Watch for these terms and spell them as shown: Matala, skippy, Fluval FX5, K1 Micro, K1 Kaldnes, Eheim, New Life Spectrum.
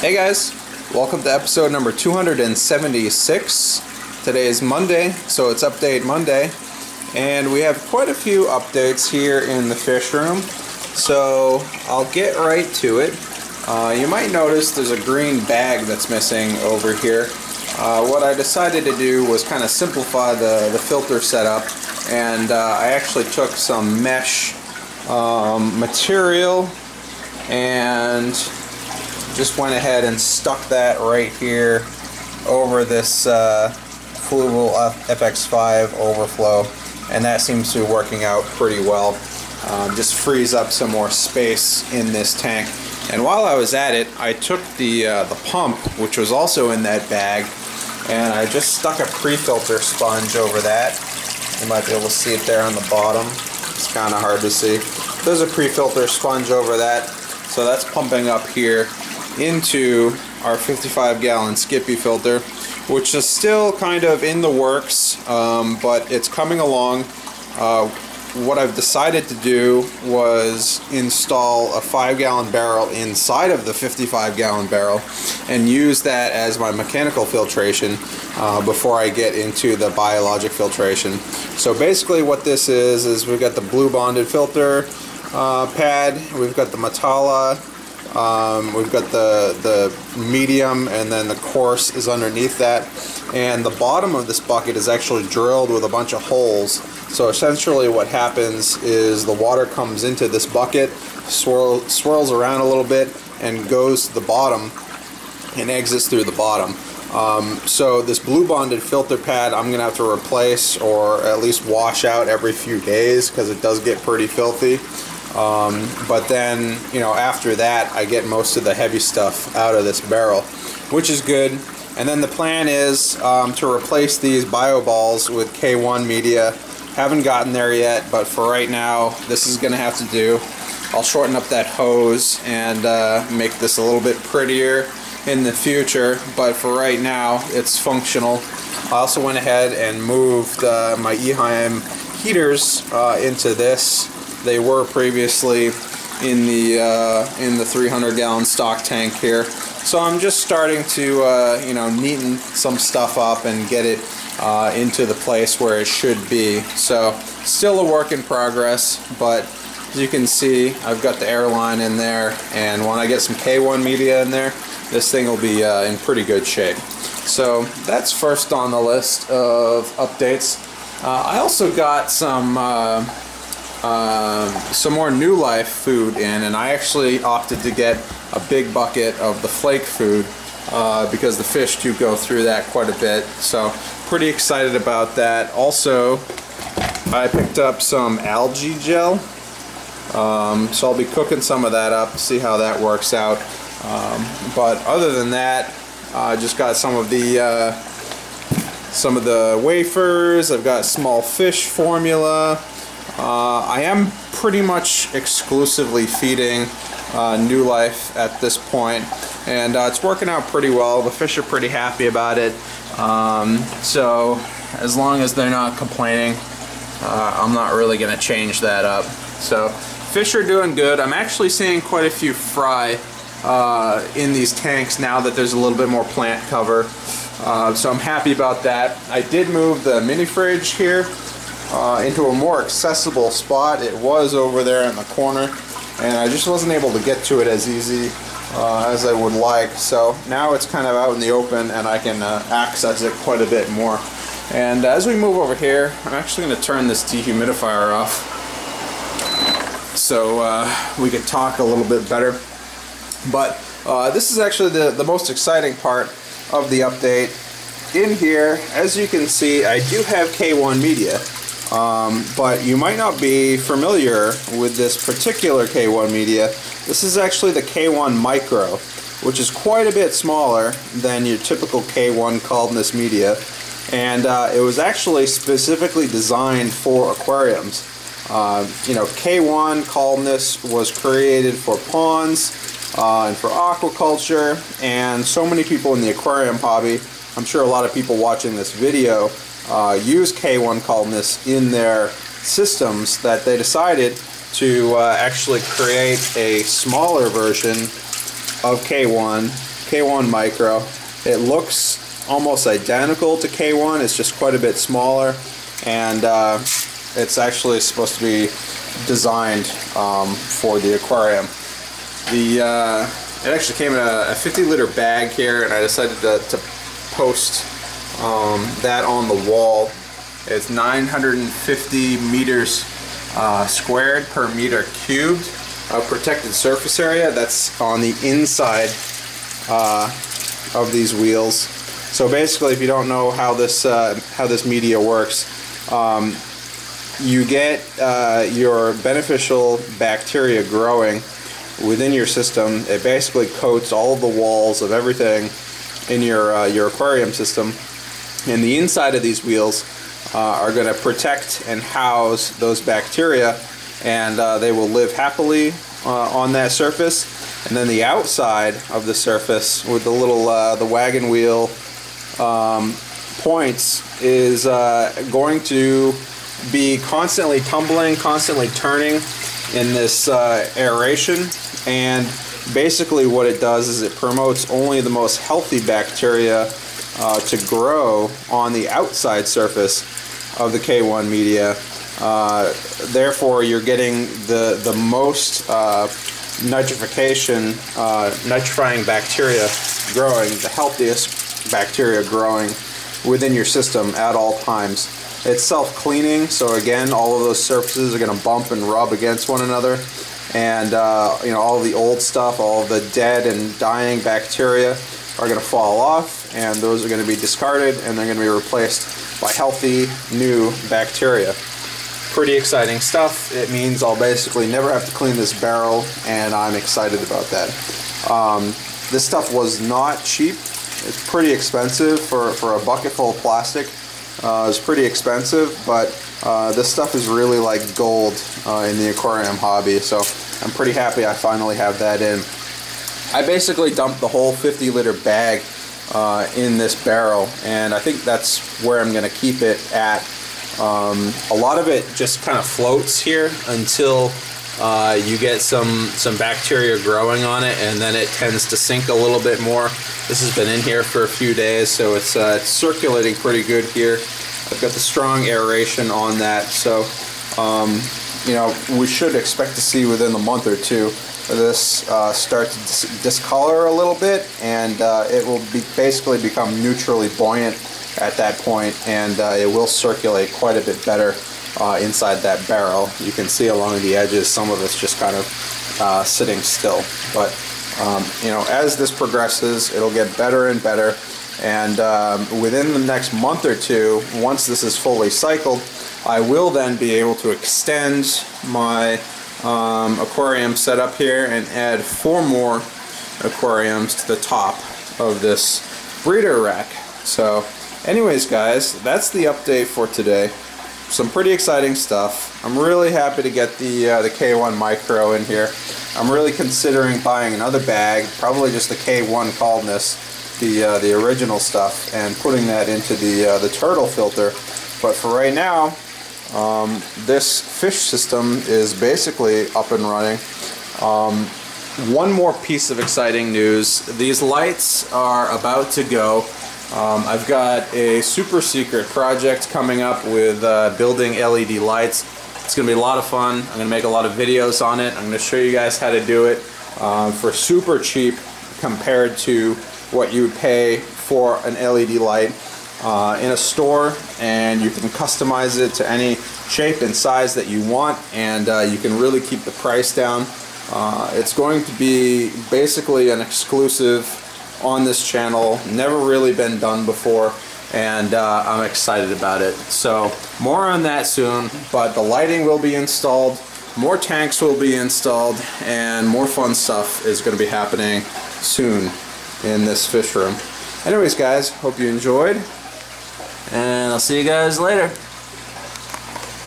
Hey guys, welcome to episode number 276. Today is Monday, so it's Update Monday, and we have quite a few updates here in the fish room, so I'll get right to it. You might notice there's a green bag that's missing over here. What I decided to do was kind of simplify the filter setup, and I actually took some mesh material and just went ahead and stuck that right here over this Fluval FX5 overflow, and that seems to be working out pretty well. Just frees up some more space in this tank. And while I was at it, I took the pump, which was also in that bag, and I just stuck a pre-filter sponge over that. You might be able to see it there on the bottom. It's kind of hard to see. There's a pre-filter sponge over that, so that's pumping up here into our 55-gallon Skippy filter, which is still kind of in the works, but it's coming along. What I've decided to do was install a 5-gallon barrel inside of the 55-gallon barrel and use that as my mechanical filtration before I get into the biologic filtration. So basically what this is we've got the blue bonded filter pad, we've got the Matala, we've got the medium, and then the coarse is underneath that. And the bottom of this bucket is actually drilled with a bunch of holes. So essentially what happens is the water comes into this bucket, swirls around a little bit, and goes to the bottom and exits through the bottom. So this blue bonded filter pad I'm going to have to replace or at least wash out every few days because it does get pretty filthy. But then, you know, after that I get most of the heavy stuff out of this barrel, which is good. And then the plan is to replace these bio balls with K1 media. Haven't gotten there yet, but for right now this is going to have to do. I'll shorten up that hose and make this a little bit prettier in the future, but for right now it's functional. I also went ahead and moved my Eheim heaters into this. They were previously in the 300-gallon stock tank here, so I'm just starting to you know, neaten some stuff up and get it into the place where it should be. So still a work in progress, but as you can see, I've got the airline in there, and when I get some K1 media in there, this thing will be in pretty good shape. So that's first on the list of updates. I also got some more New Life food in, and I actually opted to get a big bucket of the flake food because the fish do go through that quite a bit, so pretty excited about that. Also, I picked up some algae gel, so I'll be cooking some of that up, see how that works out. But other than that, I just got some of the wafers. I've got small fish formula. I am pretty much exclusively feeding New Life at this point, and it's working out pretty well. The fish are pretty happy about it, so as long as they're not complaining, I'm not really going to change that up. So fish are doing good. I'm actually seeing quite a few fry in these tanks now that there's a little bit more plant cover, so I'm happy about that. I did move the mini fridge here into a more accessible spot. It was over there in the corner, and I just wasn't able to get to it as easy as I would like. So now it's kind of out in the open, and I can access it quite a bit more. And as we move over here, I'm actually going to turn this dehumidifier off so we could talk a little bit better. But this is actually the most exciting part of the update. In here, as you can see, I do have K1 media. But you might not be familiar with this particular K1 media. This is actually the K1 Micro, which is quite a bit smaller than your typical K1 Kaldnes media, and it was actually specifically designed for aquariums. You know, K1 Kaldnes was created for ponds and for aquaculture, and so many people in the aquarium hobby, I'm sure a lot of people watching this video, use K1 Kaldnes in their systems, that they decided to actually create a smaller version of K1 K1 Micro. It looks almost identical to K1, it's just quite a bit smaller, and it's actually supposed to be designed for the aquarium. It actually came in a 50-liter bag here, and I decided to post that on the wall. It's 950 meters squared per meter cubed of protected surface area. That's on the inside of these wheels. So basically, if you don't know how this media works, you get your beneficial bacteria growing within your system. It basically coats all of the walls of everything in your aquarium system, and the inside of these wheels are going to protect and house those bacteria, and they will live happily on that surface. And then the outside of the surface with the little the wagon wheel points is going to be constantly tumbling, constantly turning in this aeration, and basically what it does is it promotes only the most healthy bacteria to grow on the outside surface of the K1 media. Therefore, you're getting the most nitrifying bacteria growing, the healthiest bacteria growing within your system at all times. It's self-cleaning, so again, all of those surfaces are going to bump and rub against one another, and you know, all the old stuff, all the dead and dying bacteria are going to fall off, and those are going to be discarded, and they're going to be replaced by healthy new bacteria. Pretty exciting stuff. It means I'll basically never have to clean this barrel, and I'm excited about that. This stuff was not cheap. It's pretty expensive for a bucket full of plastic. It's pretty expensive, but this stuff is really like gold in the aquarium hobby, so I'm pretty happy I finally have that in. I basically dumped the whole 50-liter bag in this barrel, and I think that's where I'm going to keep it at. A lot of it just kind of floats here until you get some bacteria growing on it, and then it tends to sink a little bit more. This has been in here for a few days, so it's circulating pretty good here. I've got the strong aeration on that, so you know, we should expect to see within a month or two this start to discolor a little bit, and it will basically become neutrally buoyant at that point, and it will circulate quite a bit better inside that barrel. You can see along the edges some of it's just kind of sitting still, but you know, as this progresses, it'll get better and better, and within the next month or two, once this is fully cycled, I will then be able to extend my aquarium setup here and add 4 more aquariums to the top of this breeder rack. So anyways, guys, that's the update for today. Some pretty exciting stuff. I'm really happy to get the K1 Micro in here. I'm really considering buying another bag, probably just the K1 Kaldnes, the original stuff, and putting that into the turtle filter. But for right now, this fish system is basically up and running. One more piece of exciting news. These lights are about to go. I've got a super secret project coming up with building LED lights. It's going to be a lot of fun. I'm going to make a lot of videos on it. I'm going to show you guys how to do it for super cheap compared to what you would pay for an LED light in a store, and you can customize it to any shape and size that you want, and you can really keep the price down. It's going to be basically an exclusive on this channel, never really been done before, and I'm excited about it. So more on that soon, but the lighting will be installed, more tanks will be installed, and more fun stuff is going to be happening soon in this fish room. Anyways, guys, hope you enjoyed, and I'll see you guys later.